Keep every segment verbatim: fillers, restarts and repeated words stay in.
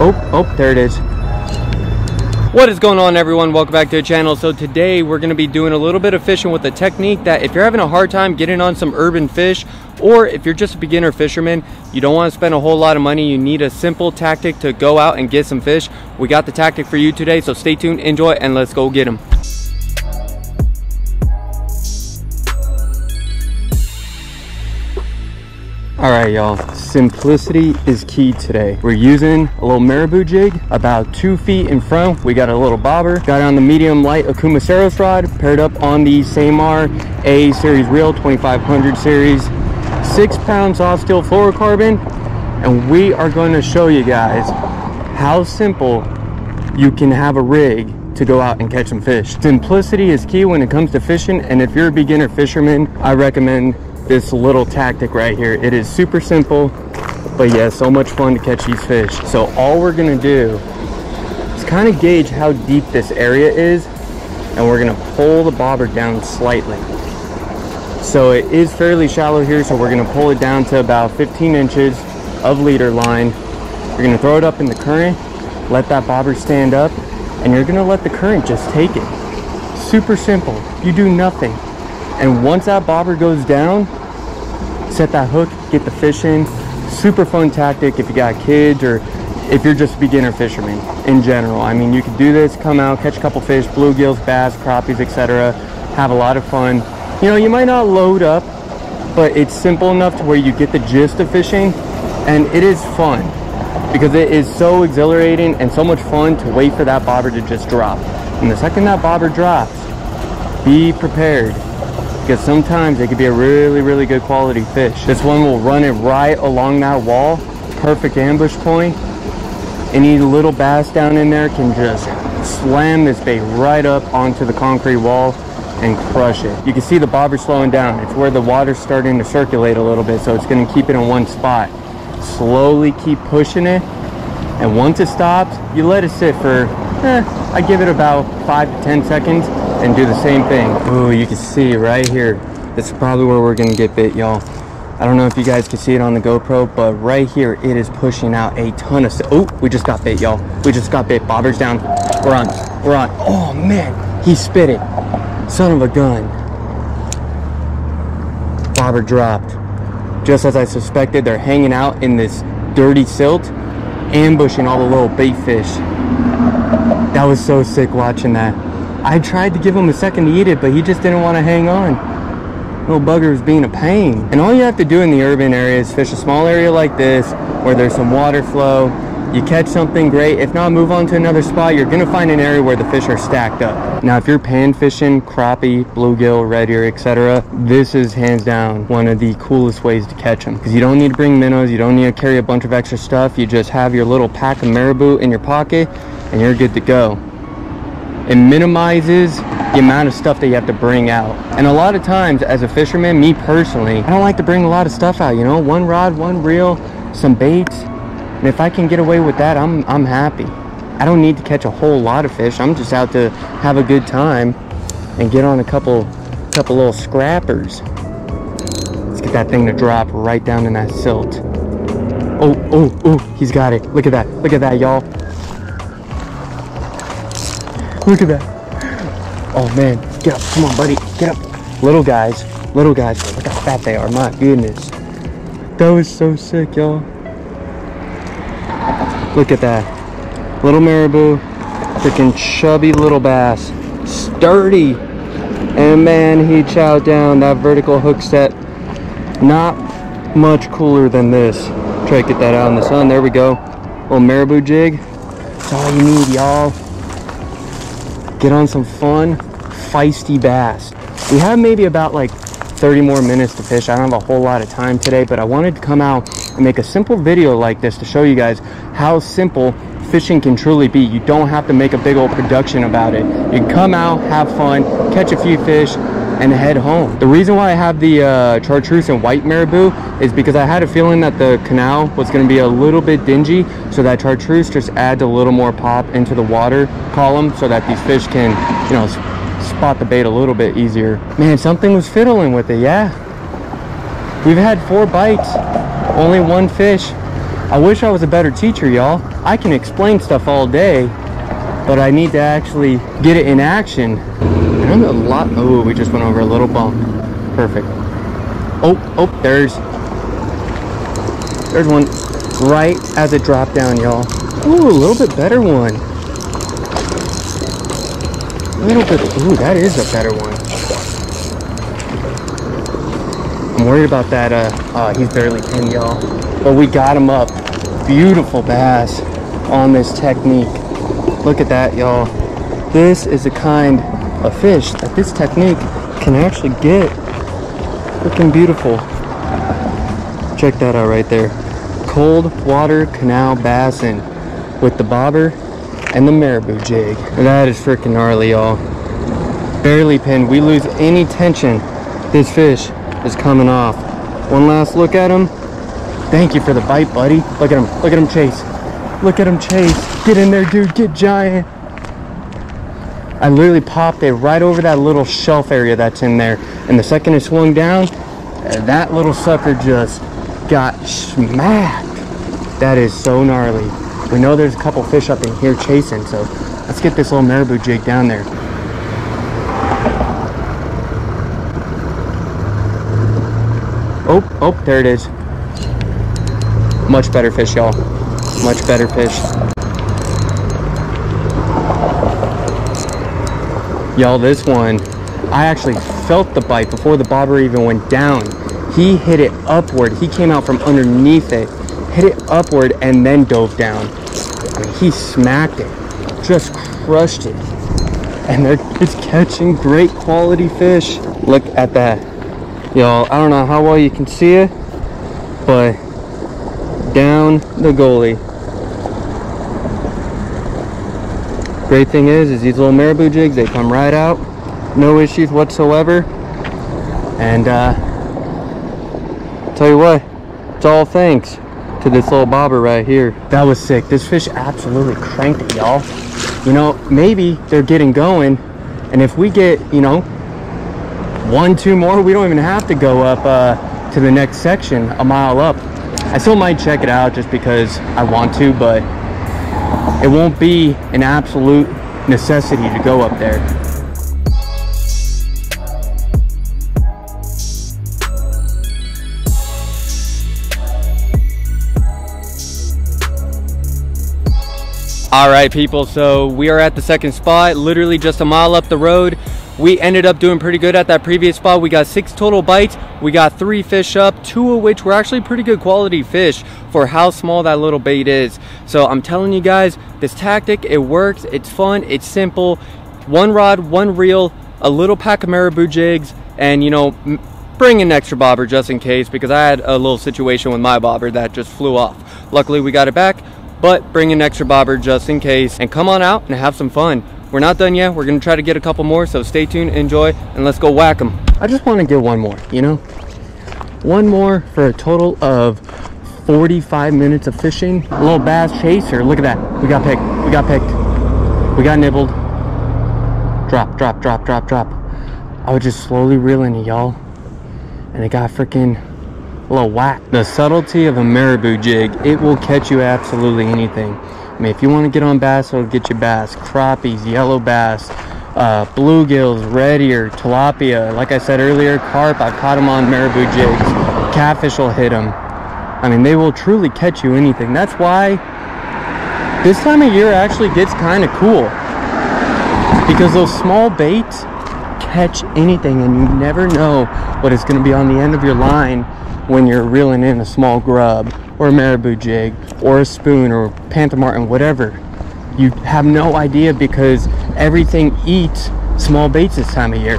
Oh, oh, there it is. What is going on, everyone? Welcome back to the channel. So today we're going to be doing a little bit of fishing with a technique that if you're having a hard time getting on some urban fish, or if you're just a beginner fisherman, you don't want to spend a whole lot of money, you need a simple tactic to go out and get some fish, we got the tactic for you today. So stay tuned, enjoy, and let's go get them. All right, y'all, simplicity is key today. We're using a little marabou jig, about two feet in front. We got a little bobber, got on the medium light Akuma Seros rod, paired up on the Samar A series reel, twenty-five hundred series, six pound soft steel fluorocarbon. And we are going to show you guys how simple you can have a rig to go out and catch some fish. Simplicity is key when it comes to fishing. And if you're a beginner fisherman, I recommend this little tactic right here. It is super simple, but yeah, so much fun to catch these fish. So all we're gonna do is kind of gauge how deep this area is, and we're gonna pull the bobber down slightly. So it is fairly shallow here, so we're gonna pull it down to about fifteen inches of leader line. You're gonna throw it up in the current, let that bobber stand up, and you're gonna let the current just take it. Super simple, you do nothing. And once that bobber goes down, set that hook, get the fish in. Super fun tactic if you got kids or if you're just a beginner fisherman in general. I mean, you can do this, come out, catch a couple fish, bluegills, bass, crappies, et cetera. Have a lot of fun. You know, you might not load up, but it's simple enough to where you get the gist of fishing, and it is fun because it is so exhilarating and so much fun to wait for that bobber to just drop. And the second that bobber drops, be prepared, because sometimes it could be a really, really good quality fish. This one will run it right along that wall. Perfect ambush point. Any little bass down in there can just slam this bait right up onto the concrete wall and crush it. You can see the bobber slowing down. It's where the water's starting to circulate a little bit, so it's gonna keep it in one spot. Slowly keep pushing it, and once it stops, you let it sit for, eh, I give it about five to ten seconds, and do the same thing. Ooh, you can see right here. That's probably where we're gonna get bit, y'all. I don't know if you guys can see it on the GoPro, but right here, it is pushing out a ton of stuff. Oh, we just got bit, y'all. We just got bit. Bobber's down. We're on, we're on. Oh man, he spit it. Son of a gun. Bobber dropped. Just as I suspected, they're hanging out in this dirty silt, ambushing all the little bait fish. That was so sick watching that. I tried to give him a second to eat it, but he just didn't want to hang on. Little bugger was being a pain. And all you have to do in the urban area is fish a small area like this where there's some water flow. You catch something, great. If not, move on to another spot. You're gonna find an area where the fish are stacked up. Now, if you're pan fishing, crappie, bluegill, red ear, et cetera, this is hands down one of the coolest ways to catch them, because you don't need to bring minnows. You don't need to carry a bunch of extra stuff. You just have your little pack of marabou in your pocket, and you're good to go. It minimizes the amount of stuff that you have to bring out. And a lot of times as a fisherman, me personally, I don't like to bring a lot of stuff out, you know? One rod, one reel, some baits. And if I can get away with that, I'm, I'm happy. I don't need to catch a whole lot of fish. I'm just out to have a good time and get on a couple, couple little scrappers. Let's get that thing to drop right down in that silt. Oh, oh, oh, he's got it. Look at that, look at that, y'all. Look at that. Oh man, get up, come on buddy, get up. Little guys, little guys, look how fat they are, my goodness. That was so sick, y'all. Look at that. Little marabou, freaking chubby little bass. Sturdy. And man, he chowed down that vertical hook set. Not much cooler than this. Try to get that out in the sun, there we go. Little marabou jig. That's all you need, y'all. Get on some fun, feisty bass. We have maybe about like thirty more minutes to fish. I don't have a whole lot of time today, but I wanted to come out and make a simple video like this to show you guys how simple fishing can truly be. You don't have to make a big old production about it. You can come out, have fun, catch a few fish, and head home. The reason why I have the uh, chartreuse and white marabou is because I had a feeling that the canal was gonna be a little bit dingy, so that chartreuse just adds a little more pop into the water column so that these fish can, you know, spot the bait a little bit easier. Man, something was fiddling with it, yeah. We've had four bites, only one fish. I wish I was a better teacher, y'all. I can explain stuff all day, but I need to actually get it in action. I don't know a lot. Oh, we just went over a little bump. Perfect. Oh, oh, there's, there's one right as it dropped down, y'all. Ooh, a little bit better one. A little bit, ooh, that is a better one. I'm worried about that. Uh, uh, he's barely pinned, y'all. But we got him up. Beautiful bass on this technique. Look at that, y'all. This is the kind of fish that this technique can actually get. Looking beautiful. Check that out right there. Cold water canal bassin with the bobber and the marabou jig. That is freaking gnarly, y'all. Barely pinned. We lose any tension, this fish is coming off. One last look at him. Thank you for the bite, buddy. Look at him. Look at him chase. Look at him chase. Get in there, dude. Get giant. I literally popped it right over that little shelf area that's in there. And the second it swung down, that little sucker just got smacked. That is so gnarly. We know there's a couple fish up in here chasing, so let's get this little marabou jig down there. Oh, oh, there it is. Much better fish, y'all. Much better fish. Y'all, this one, I actually felt the bite before the bobber even went down. He hit it upward. He came out from underneath it, hit it upward, and then dove down. I mean, he smacked it, just crushed it. And they're, it's catching great quality fish. Look at that. Y'all, I don't know how well you can see it, but down the goalie. Great thing is, is these little marabou jigs, they come right out, no issues whatsoever. And uh, tell you what, it's all thanks to this little bobber right here. That was sick. This fish absolutely cranked it, y'all. You know, maybe they're getting going, and if we get, you know, one, two more, we don't even have to go up uh, to the next section a mile up. I still might check it out just because I want to, but it won't be an absolute necessity to go up there. All right, people, so we are at the second spot, literally just a mile up the road. We ended up doing pretty good at that previous spot. We got six total bites. We got three fish up, two of which were actually pretty good quality fish for how small that little bait is. So I'm telling you guys, this tactic, it works, it's fun, it's simple. One rod, one reel, a little pack of marabou jigs, and you know, bring an extra bobber just in case, because I had a little situation with my bobber that just flew off. Luckily we got it back, but bring an extra bobber just in case, and come on out and have some fun. We're not done yet. We're going to try to get a couple more, so stay tuned, enjoy, and let's go whack them. I just want to get one more, you know? One more for a total of forty-five minutes of fishing. A little bass chaser. Look at that. We got picked. We got picked. We got nibbled. Drop, drop, drop, drop, drop. I was just slowly reeling it, y'all. And it got freaking a little whack. The subtlety of a marabou jig, it will catch you absolutely anything. I mean, if you want to get on bass, it'll get you bass, crappies, yellow bass, uh, bluegills, red ear, tilapia. Like I said earlier, carp, I caught them on marabou jigs. Catfish will hit them. I mean, they will truly catch you anything. That's why this time of year actually gets kind of cool, because those small baits catch anything, and you never know what is going to be on the end of your line when you're reeling in a small grub, or a marabou jig, or a spoon, or Panther Martin, whatever. You have no idea, because everything eats small baits this time of year.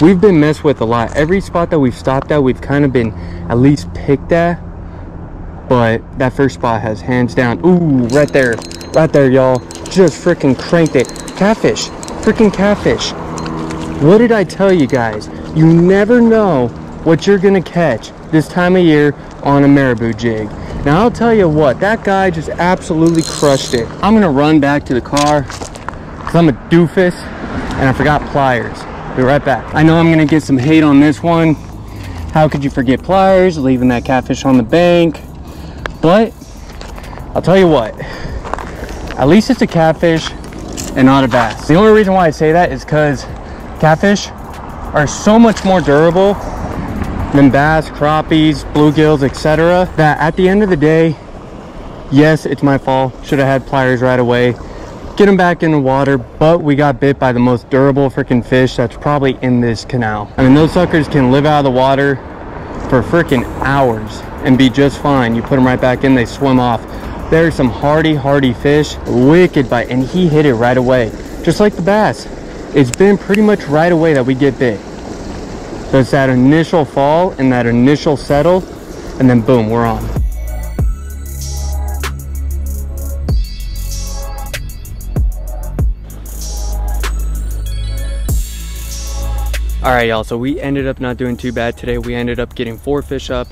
We've been messed with a lot. Every spot that we've stopped at, we've kind of been at least picked at, but that first spot has hands down. Ooh, right there, right there, y'all. Just freaking cranked it. Catfish, freaking catfish. What did I tell you guys? You never know what you're gonna catch this time of year on a marabou jig. Now I'll tell you what, that guy just absolutely crushed it. I'm gonna run back to the car, cause I'm a doofus and I forgot pliers. Be right back. I know I'm gonna get some hate on this one. How could you forget pliers, leaving that catfish on the bank? But I'll tell you what, at least it's a catfish and not a bass. The only reason why I say that is because catfish are so much more durable than bass, crappies, bluegills, et cetera. That at the end of the day, yes, it's my fault. Should have had pliers right away, get them back in the water, but we got bit by the most durable freaking fish that's probably in this canal. I mean, those suckers can live out of the water for freaking hours and be just fine. You put them right back in, they swim off. There's some hardy, hardy fish, wicked bite, and he hit it right away. Just like the bass, it's been pretty much right away that we get bit. So it's that initial fall and that initial settle, and then boom, we're on. All right, y'all, so we ended up not doing too bad today. We ended up getting four fish up.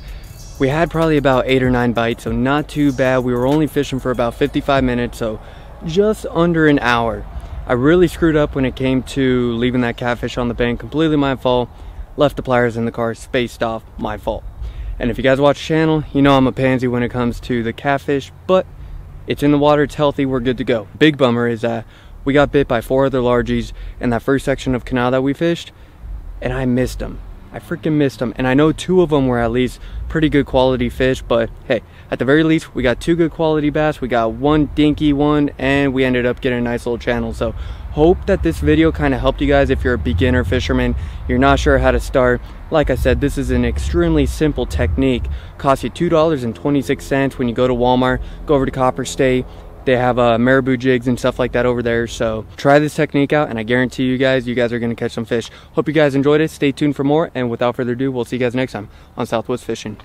We had probably about eight or nine bites, so not too bad. We were only fishing for about fifty-five minutes, so just under an hour. I really screwed up when it came to leaving that catfish on the bank. Completely my fault. Left the pliers in the car, spaced off, my fault. And if you guys watch the channel, you know I'm a pansy when it comes to the catfish, but it's in the water, it's healthy, we're good to go. Big bummer is that we got bit by four other largies in that first section of canal that we fished. And I missed them. I freaking missed them. And I know two of them were at least pretty good quality fish, but hey, at the very least, we got two good quality bass. We got one dinky one, and we ended up getting a nice little channel. So hope that this video kind of helped you guys. If you're a beginner fisherman, you're not sure how to start, like I said, this is an extremely simple technique. Costs you two dollars and twenty-six cents when you go to Walmart. Go over to Copper State. They have uh, marabou jigs and stuff like that over there. So try this technique out, and I guarantee you guys, you guys are going to catch some fish. Hope you guys enjoyed it. Stay tuned for more. And without further ado, we'll see you guys next time on Southwest Fishing.